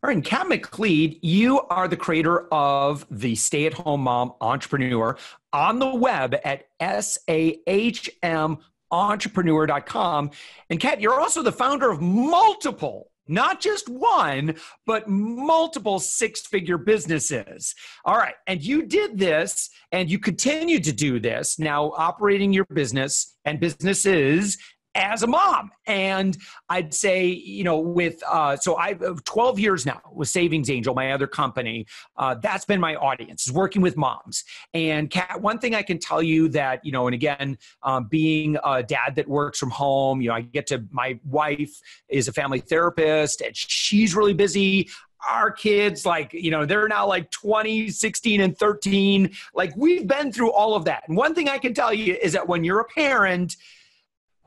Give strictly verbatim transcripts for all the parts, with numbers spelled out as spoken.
All right, and Kat McLead, you are the creator of the Stay-at-Home Mom Entrepreneur on the web at S A H M entrepreneur dot com. And Kat, you're also the founder of multiple, not just one, but multiple six-figure businesses. All right, and you did this and you continue to do this, now operating your business and businesses as a mom. And I'd say, you know, with, uh, so I've twelve years now with Savings Angel, my other company, uh, that's been my audience, is working with moms. And Kat, one thing I can tell you that, you know, and again, um, being a dad that works from home, you know, I get to, my wife is a family therapist and she's really busy. Our kids, like, you know, they're now like twenty, sixteen, and thirteen. Like, we've been through all of that. And one thing I can tell you is that when you're a parent,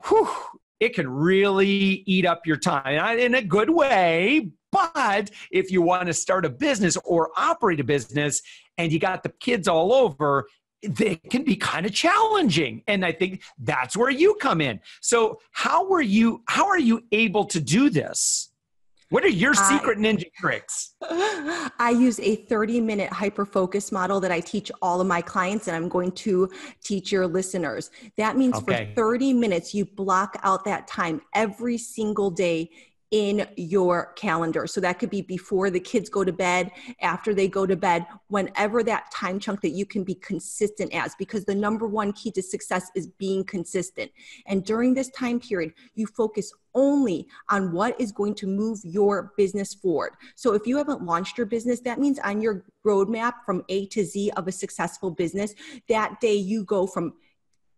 whew, it can really eat up your time in a good way. But if you want to start a business or operate a business and you got the kids all over, they can be kind of challenging. And I think that's where you come in. So how were you, how are you able to do this? What are your secret I, ninja tricks? I use a thirty minute hyper-focus model that I teach all of my clients, and I'm going to teach your listeners. That means okay. for thirty minutes, you block out that time every single day in your calendar. So that could be before the kids go to bed, after they go to bed, whenever that time chunk that you can be consistent as, because the number one key to success is being consistent. And during this time period, you focus only on what is going to move your business forward. So if you haven't launched your business, that means on your roadmap from A to Z of a successful business, that day you go from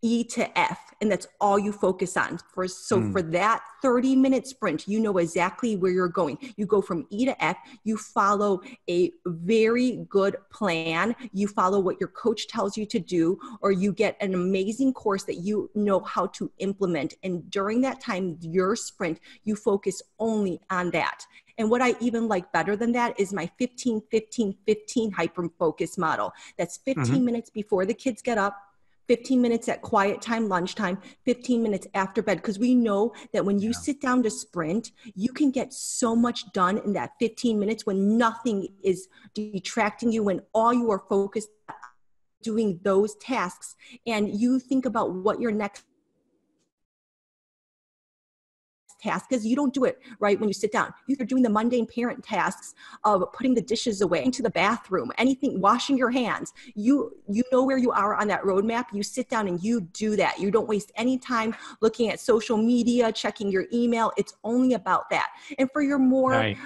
E to F, and that's all you focus on. For, so mm. for that thirty minute sprint, you know exactly where you're going. You go from E to F, you follow a very good plan, you follow what your coach tells you to do, or you get an amazing course that you know how to implement. And during that time, your sprint, you focus only on that. And what I even like better than that is my fifteen, fifteen, fifteen hyper-focus model. That's fifteen mm-hmm. minutes before the kids get up, fifteen minutes at quiet time, lunchtime, fifteen minutes after bed. Because we know that when you yeah. sit down to sprint, you can get so much done in that fifteen minutes when nothing is detracting you, when all you are focused on doing those tasks. And you think about what your next task is. You don't do it right when you sit down. You're doing the mundane parent tasks of putting the dishes away, into the bathroom, anything, washing your hands. You you know where you are on that roadmap. You sit down and you do that. You don't waste any time looking at social media, checking your email. It's only about that. And for your more nice.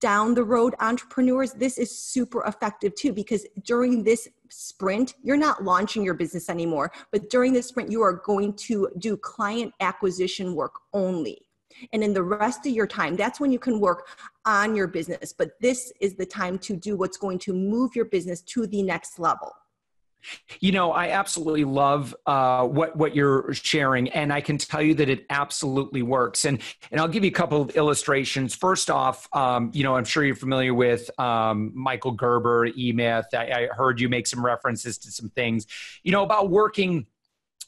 down the road entrepreneurs, this is super effective too, because during this sprint, you're not launching your business anymore. But during this sprint, you are going to do client acquisition work only. And in the rest of your time, that's when you can work on your business. But this is the time to do what's going to move your business to the next level. You know, I absolutely love uh, what, what you're sharing, and I can tell you that it absolutely works. And, and I'll give you a couple of illustrations. First off, um, you know, I'm sure you're familiar with um, Michael Gerber, E-Myth. I, I heard you make some references to some things, you know, about working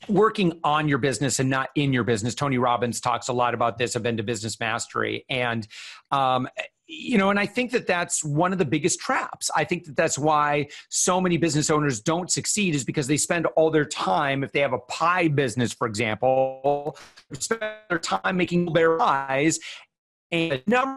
working on your business and not in your business. Tony Robbins talks a lot about this. I've been to Business Mastery. And, um, you know, and I think that that's one of the biggest traps. I think that that's why so many business owners don't succeed, is because they spend all their time, if they have a pie business, for example, spend their time making their pies. And the number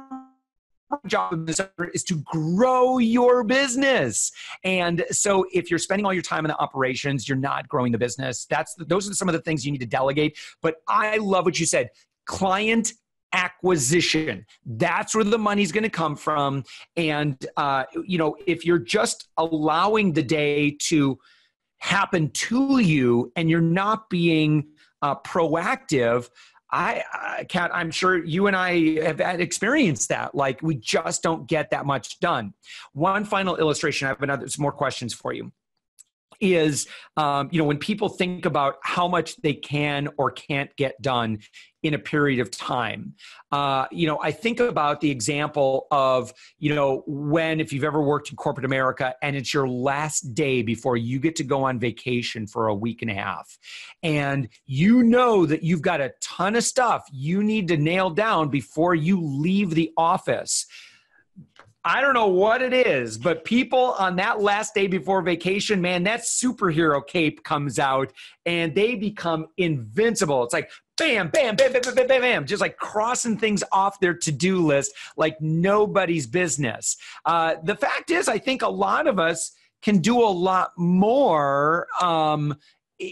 job of this is to grow your business. And so if you're spending all your time in the operations, you're not growing the business. That's the, those are some of the things you need to delegate. But I love what you said, client acquisition. That's where the money's going to come from. And, uh, you know, if you're just allowing the day to happen to you and you're not being uh, proactive, I, Kat, I'm sure you and I have experienced that. Like, we just don't get that much done. One final illustration, I have another, some more questions for you, is, um, you know, when people think about how much they can or can't get done in a period of time, uh, you know, I think about the example of, you know, when, if you've ever worked in corporate America and it's your last day before you get to go on vacation for a week and a half, and you know that you've got a ton of stuff you need to nail down before you leave the office. I don't know what it is, but people on that last day before vacation, man, that superhero cape comes out and they become invincible. It's like, bam, bam, bam, bam, bam, bam, bam, bam, just like crossing things off their to-do list like nobody's business. Uh, the fact is, I think a lot of us can do a lot more. Um,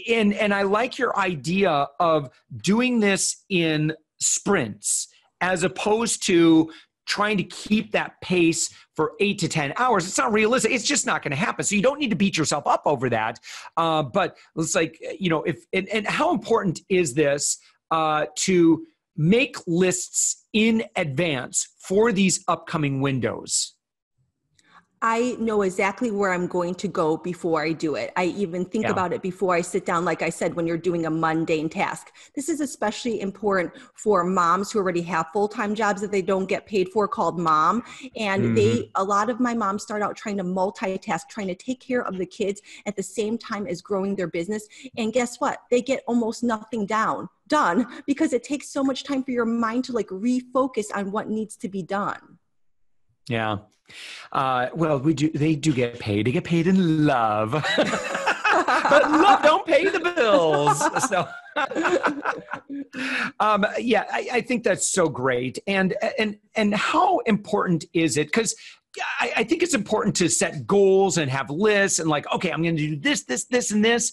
and, and I like your idea of doing this in sprints as opposed to trying to keep that pace for eight to ten hours. It's not realistic. It's just not going to happen. So you don't need to beat yourself up over that. Uh, but it's like, you know, if, and, and how important is this uh, to make lists in advance for these upcoming windows? I know exactly where I'm going to go before I do it. I even think yeah. about it before I sit down. Like I said, when you're doing a mundane task, this is especially important for moms who already have full-time jobs that they don't get paid for, called mom. And mm-hmm. they, a lot of my moms start out trying to multitask, trying to take care of the kids at the same time as growing their business. And guess what? They get almost nothing down, done, because it takes so much time for your mind to like refocus on what needs to be done. Yeah. Uh, well, we do, they do get paid. They get paid in love, but love don't pay the bills. So, um, yeah, I, I think that's so great. And, and, and how important is it? 'Cause I, I think it's important to set goals and have lists and like, okay, I'm going to do this, this, this, and this.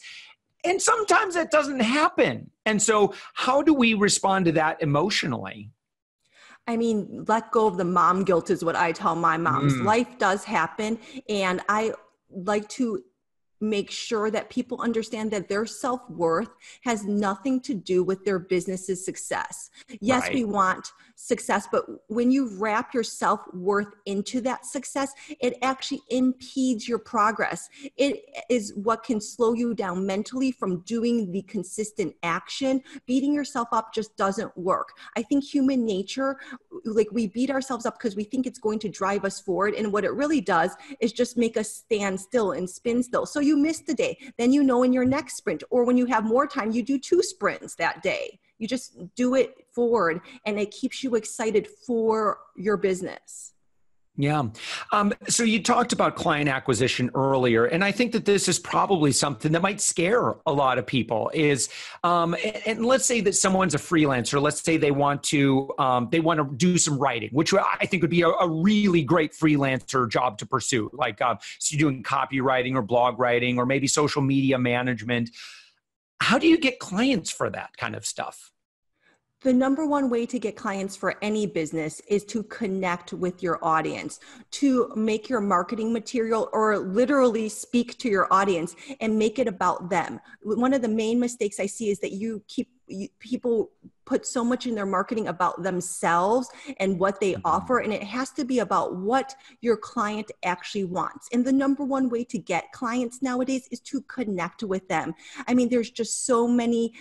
And sometimes that doesn't happen. And so how do we respond to that emotionally? I mean, let go of the mom guilt is what I tell my moms. Mm. Life does happen. And I like to make sure that people understand that their self-worth has nothing to do with their business's success. Yes, right. We want success, but when you wrap your self-worth into that success, it actually impedes your progress. It is what can slow you down mentally from doing the consistent action. Beating yourself up just doesn't work. I think human nature, like we beat ourselves up because we think it's going to drive us forward. And what it really does is just make us stand still and spin still. So you miss the day, then you know in your next sprint, or when you have more time, you do two sprints that day. You just do it forward, and it keeps you excited for your business. Yeah. Um, so you talked about client acquisition earlier, and I think that this is probably something that might scare a lot of people is, um, and, and let's say that someone's a freelancer. Let's say they want to, um, they want to do some writing, which I think would be a, a really great freelancer job to pursue. Like, um, so you're doing copywriting or blog writing, or maybe social media management. How do you get clients for that kind of stuff? The number one way to get clients for any business is to connect with your audience, to make your marketing material or literally speak to your audience and make it about them. One of the main mistakes I see is that you keep you, people put so much in their marketing about themselves and what they offer. And it has to be about what your client actually wants. And the number one way to get clients nowadays is to connect with them. I mean, there's just so many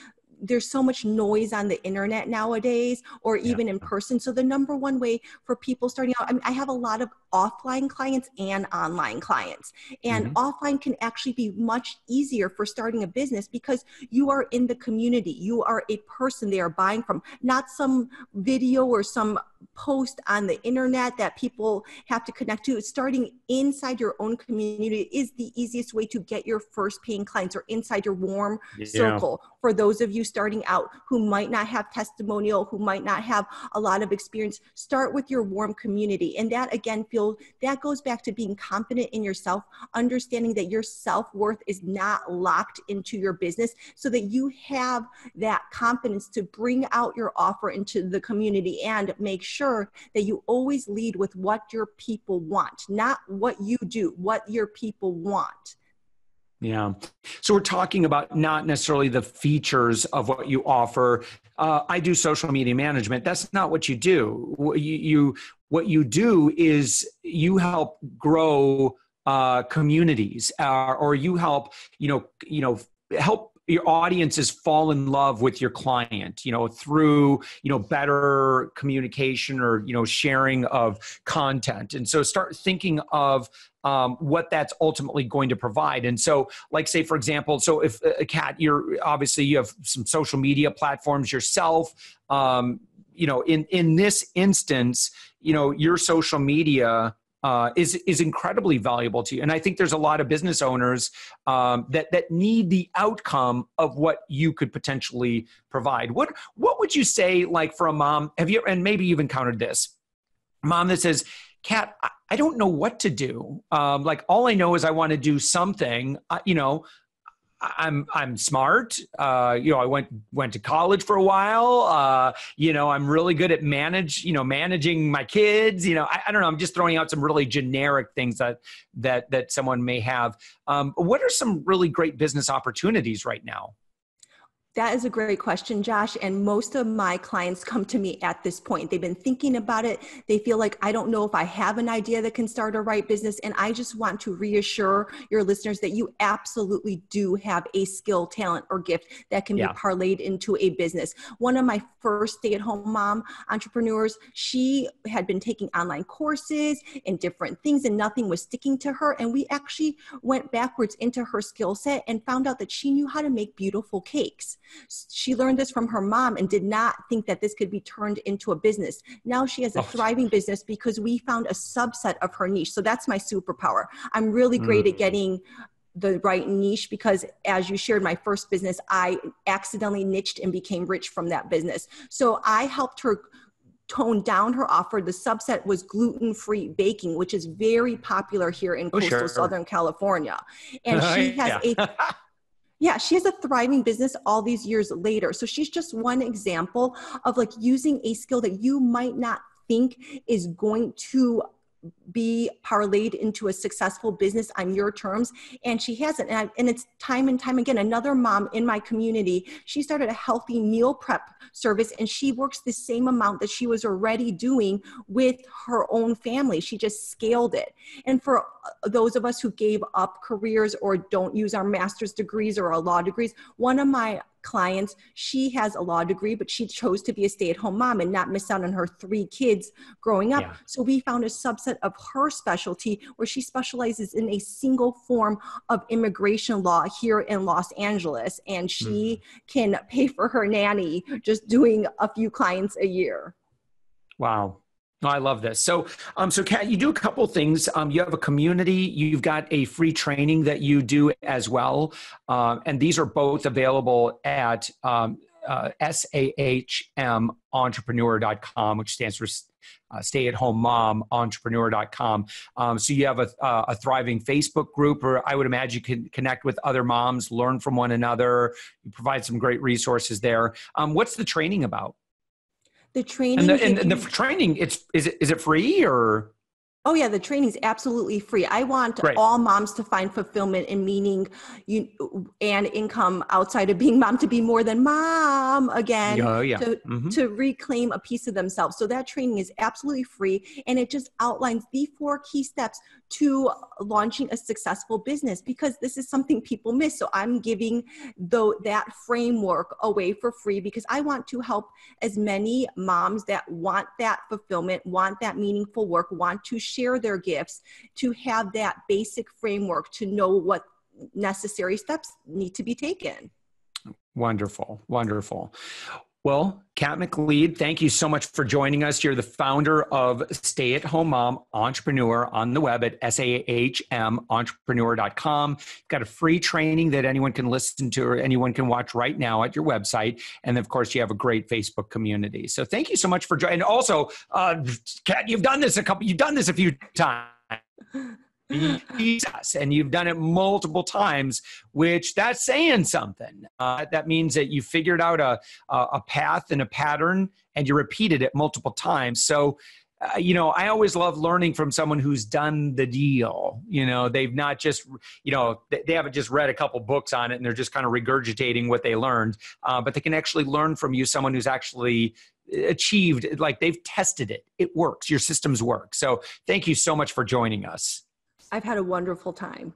there's so much noise on the internet nowadays, or even yeah. in person. So the number one way for people starting out, I mean, I have a lot of offline clients and online clients, and mm-hmm. offline can actually be much easier for starting a business because you are in the community. You are a person they are buying from, not some video or some post on the internet that people have to connect to. Starting inside your own community is the easiest way to get your first paying clients, or inside your warm yeah. circle. For those of you starting out who might not have testimonial, who might not have a lot of experience, start with your warm community. And that again feels, that goes back to being confident in yourself, understanding that your self-worth is not locked into your business, so that you have that confidence to bring out your offer into the community and make sure that you always lead with what your people want, not what you do, what your people want. Yeah. So we're talking about not necessarily the features of what you offer. Uh, I do social media management. That's not what you do. What you, you, what you do is you help grow uh, communities, uh, or you help, you know, you know, help your audiences fall in love with your client, you know, through, you know, better communication or, you know, sharing of content. And so start thinking of um, what that's ultimately going to provide. And so like, say, for example, so if uh, Kat, you're obviously, you have some social media platforms yourself, um, you know, in, in this instance, you know, your social media uh, is, is incredibly valuable to you. And I think there's a lot of business owners um, that, that need the outcome of what you could potentially provide. What, what would you say, like, for a mom, have you, and maybe you've encountered this, mom that says, Kat, I don't know what to do. Um, like, all I know is I want to do something, uh, you know, I'm, I'm smart. Uh, you know, I went, went to college for a while. Uh, you know, I'm really good at manage, you know, managing my kids, you know, I, I don't know. I'm just throwing out some really generic things that, that, that someone may have. Um, what are some really great business opportunities right now? That is a great question, Josh. And most of my clients come to me at this point. They've been thinking about it. They feel like, I don't know if I have an idea that can start a right business. And I just want to reassure your listeners that you absolutely do have a skill, talent, or gift that can yeah. be parlayed into a business. One of my first stay-at-home mom entrepreneurs, she had been taking online courses and different things, and nothing was sticking to her. And we actually went backwards into her skill set and found out that she knew how to make beautiful cakes. She learned this from her mom and did not think that this could be turned into a business. Now she has a thriving business because we found a subset of her niche. So that's my superpower. I'm really great mm. at getting the right niche, because as you shared, my first business, I accidentally niched and became rich from that business. So I helped her toned down her offer. The subset was gluten-free baking, which is very popular here in oh, coastal sure. Southern California. And she has yeah. a... Yeah, she has a thriving business all these years later. So she's just one example of, like, using a skill that you might not think is going to be parlayed into a successful business on your terms. And she hasn't. And, I, and it's time and time again. Another mom in my community, she started a healthy meal prep service, and she works the same amount that she was already doing with her own family. She just scaled it. And for those of us who gave up careers or don't use our master's degrees or our law degrees, one of my clients, she has a law degree, but she chose to be a stay-at-home mom and not miss out on her three kids growing up. Yeah. So we found a subset of her specialty where she specializes in a single form of immigration law here in Los Angeles, and she mm. can pay for her nanny just doing a few clients a year. Wow. I love this. So, um, so Kat, you do a couple things. Um, you have a community, you've got a free training that you do as well. Um, and these are both available at, um, uh, S A H M entrepreneur dot com, which stands for uh, stay at home mom entrepreneur dot com. Um, so you have a, a thriving Facebook group, or I would imagine you can connect with other moms, learn from one another. You provide some great resources there. Um, what's the training about? The training and the, and, and the training it's is it is it free or? Oh yeah, the training is absolutely free. I want Great. all moms to find fulfillment and meaning, you and income outside of being mom, to be more than mom again, oh, yeah. to, mm-hmm. to reclaim a piece of themselves. So that training is absolutely free, and it just outlines the four key steps to launching a successful business, because this is something people miss. So I'm giving though that framework away for free, because I want to help as many moms that want that fulfillment, want that meaningful work, want to share their gifts, to have that basic framework to know what necessary steps need to be taken. Wonderful. Wonderful. Well, Kat McLead, thank you so much for joining us. You're the founder of Stay at Home Mom Entrepreneur on the web at S A H M entrepreneur dot com. You've got a free training that anyone can listen to or anyone can watch right now at your website. And of course, you have a great Facebook community. So thank you so much for joining. And also, uh, Kat, you've done this a couple, you've done this a few times. Jesus, and you've done it multiple times, which that's saying something. Uh, that means that you figured out a, a path and a pattern, and you repeated it multiple times. So, uh, you know, I always love learning from someone who's done the deal. You know, they've not just, you know, they haven't just read a couple books on it and they're just kind of regurgitating what they learned, uh, but they can actually learn from you, someone who's actually achieved, like they've tested it. It works. Your systems work. So thank you so much for joining us. I've had a wonderful time.